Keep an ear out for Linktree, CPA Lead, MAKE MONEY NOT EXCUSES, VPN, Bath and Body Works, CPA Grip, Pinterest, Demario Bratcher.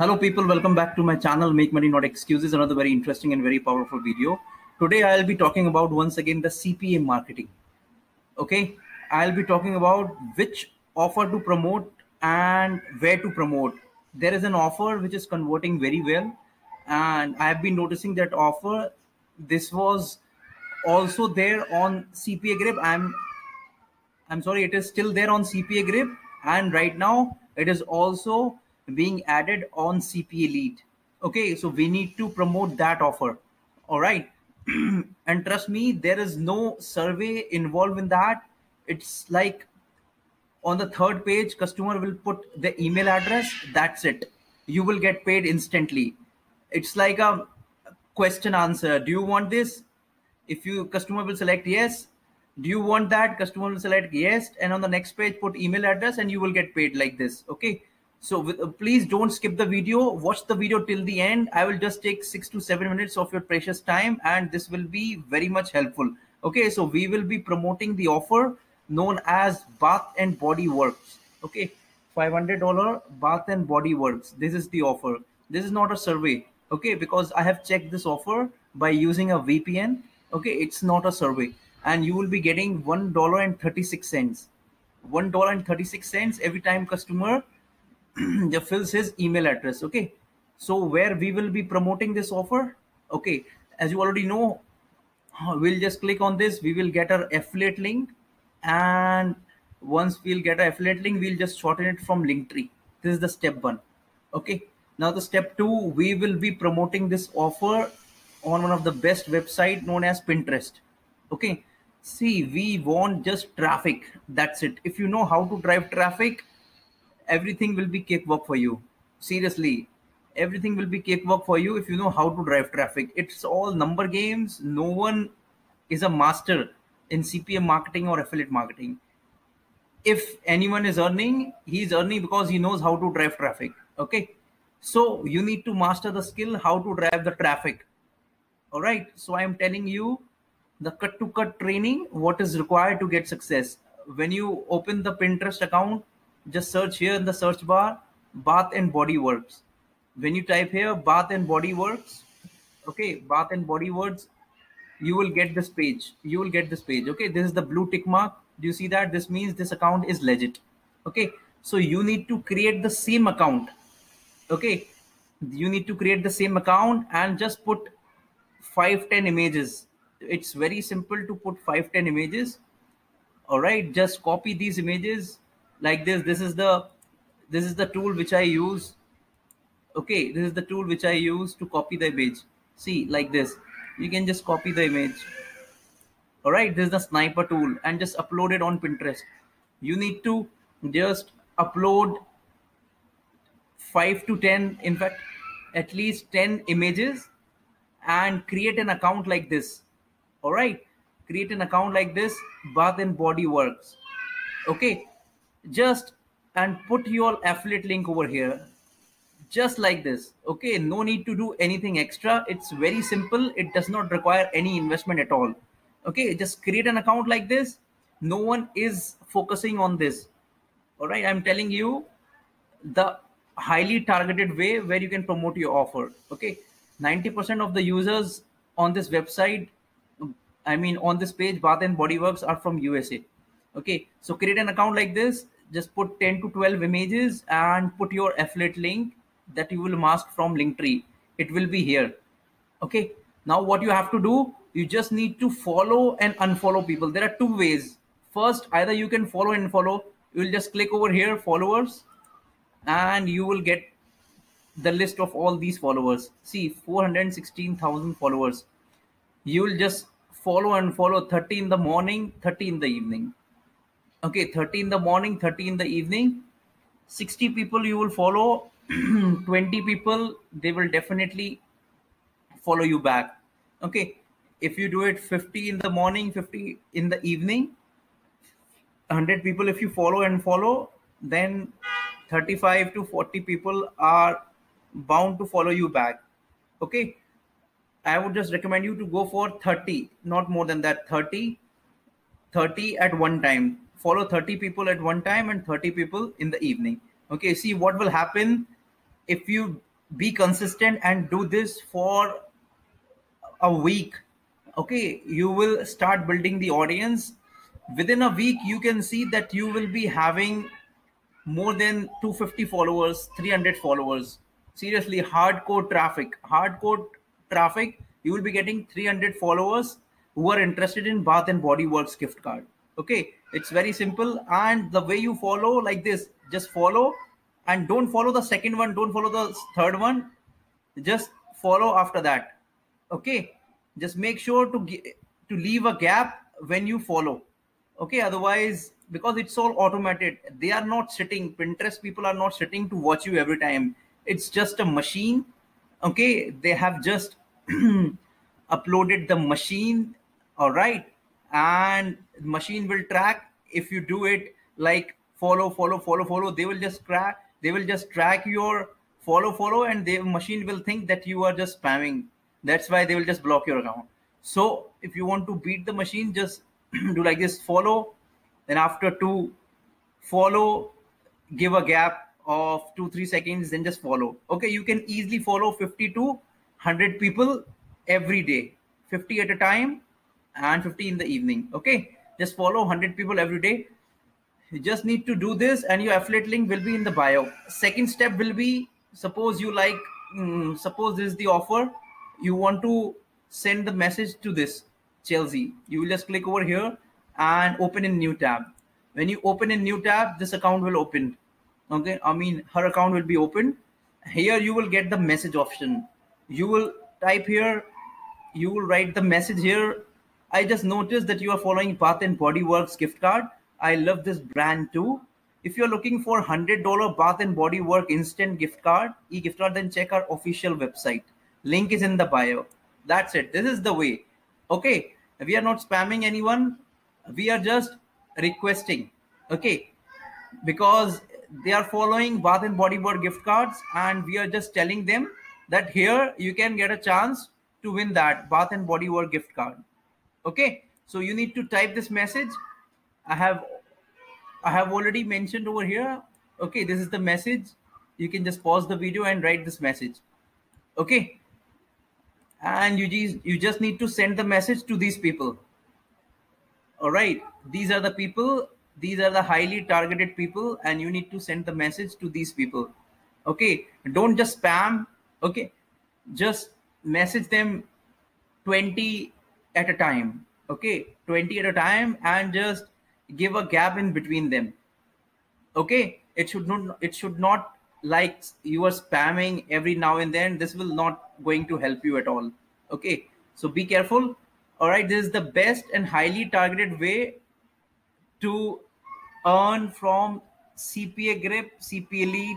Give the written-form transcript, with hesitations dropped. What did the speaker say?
Hello people, welcome back to my channel Make Money Not Excuses, another very interesting and very powerful video. Today I'll be talking about once again the CPA marketing. Okay, I'll be talking about which offer to promote and where to promote. There is an offer which is converting very well and I have been noticing that offer. This was also there on CPA Grip. I'm sorry, it is still there on CPA Grip and right now it is also being added on CPA lead. Okay, so we need to promote that offer. All right. And trust me, there is no survey involved in that. It's like on the third page, customer will put the email address. That's it. You will get paid instantly. It's like a question answer. Do you want this? If you customer will select yes. Do you want that? Customer will select yes. And on the next page, put email address and you will get paid like this. Okay. So please don't skip the video, watch the video till the end. I will just take 6 to 7 minutes of your precious time and this will be very much helpful. Okay, so we will be promoting the offer known as Bath and Body Works. Okay, $500 Bath and Body Works. This is the offer. This is not a survey. Okay, because I have checked this offer by using a VPN. Okay, it's not a survey and you will be getting $1.36. $1.36 every time customer fills his email address. Okay, so where we will be promoting this offer. Okay, as you already know, we'll just click on this. We will get our affiliate link and once we'll get our affiliate link, we'll just shorten it from Linktree. This is the step 1. Okay, now the step 2, we will be promoting this offer on one of the best website known as Pinterest. Okay, see, we want just traffic. That's it. If you know how to drive traffic, everything will be cakewalk for you. Seriously, everything will be cakewalk for you if you know how to drive traffic. It's all number games. No one is a master in CPA marketing or affiliate marketing. If anyone is earning, he's earning because he knows how to drive traffic. Okay, so you need to master the skill how to drive the traffic. All right, so I'm telling you the cut-to-cut training, what is required to get success. When you open the Pinterest account, just search here in the search bar, Bath and Body Works. When you type here, Bath and Body Works, okay, Bath and Body Works, you will get this page. You will get this page. Okay, this is the blue tick mark. Do you see that? This means this account is legit. Okay, so you need to create the same account. Okay, you need to create the same account and just put 5-10 images. It's very simple to put 5-10 images. All right, just copy these images. Like this, this is the tool which I use. Okay, this is the tool which I use to copy the image. See, like this, you can just copy the image. All right, this is the sniper tool and just upload it on Pinterest. You need to just upload 5 to 10, in fact, at least 10 images and create an account like this. All right, create an account like this, Bath and Body Works. Okay. Just and put your affiliate link over here, just like this. Okay, no need to do anything extra. It's very simple. It does not require any investment at all. Okay, just create an account like this. No one is focusing on this. All right, I'm telling you the highly targeted way where you can promote your offer. Okay, 90% of the users on this website, I mean on this page, Bath and Body Works, are from USA. Okay, so create an account like this, just put 10 to 12 images and put your affiliate link that you will mask from Linktree. It will be here. Okay, now what you have to do, you just need to follow and unfollow people. There are two ways. First, either you can follow and unfollow. You will just click over here, followers, and you will get the list of all these followers. See, 416,000 followers. You will just follow and unfollow, 30 in the morning, 30 in the evening. Okay, 30 in the morning, 30 in the evening, 60 people you will follow, 20 people, they will definitely follow you back. Okay, if you do it 50 in the morning, 50 in the evening, 100 people if you follow and follow, then 35 to 40 people are bound to follow you back. Okay, I would just recommend you to go for 30, not more than that, 30 at one time. Follow 30 people at one time and 30 people in the evening. Okay, see what will happen if you be consistent and do this for a week. Okay, you will start building the audience. Within a week, you can see that you will be having more than 250 followers, 300 followers. Seriously, hardcore traffic, you will be getting 300 followers who are interested in Bath and Body Works gift card. Okay, it's very simple. And the way you follow like this, just follow and don't follow the second one. Don't follow the third one. Just follow after that. Okay, just make sure to leave a gap when you follow. Okay, otherwise, because it's all automated, they are not sitting. Pinterest people are not sitting to watch you every time. It's just a machine. Okay, they have just uploaded the machine. All right, and machine will track. If you do it like follow, they will just track. They will just track your follow, and the machine will think that you are just spamming. That's why they will just block your account. So if you want to beat the machine, just do like this: follow, then after two, follow, give a gap of 2-3 seconds, then just follow. Okay, you can easily follow 50 to 100 people every day, 50 at a time and 50 in the evening. Okay, just follow 100 people every day. You just need to do this, and your affiliate link will be in the bio. Second step will be, suppose you like, suppose this is the offer. You want to send the message to this Chelsea. You will just click over here and open in new tab. When you open in new tab, this account will open. Okay, I mean, her account will be open. Here you will get the message option. You will type here. You will write the message here. I just noticed that you are following Bath and Body Works gift card. I love this brand too. If you're looking for $100 Bath and Body Work instant gift card, e-gift card, then check our official website. Link is in the bio. That's it. This is the way. Okay, we are not spamming anyone. We are just requesting. Okay, because they are following Bath and Body Works gift cards, and we are just telling them that here you can get a chance to win that Bath and Body Works gift card. Okay, so you need to type this message. I have already mentioned over here. Okay, this is the message. You can just pause the video and write this message. Okay, and you just need to send the message to these people. All right, these are the people. These are the highly targeted people, and you need to send the message to these people. Okay, don't just spam. Okay, just message them 20 at a time. Okay, 20 at a time, and just give a gap in between them. Okay, it should not like you are spamming every now and then. This will not going to help you at all. Okay, so be careful. All right, this is the best and highly targeted way to earn from CPA Grip, CPA Lead,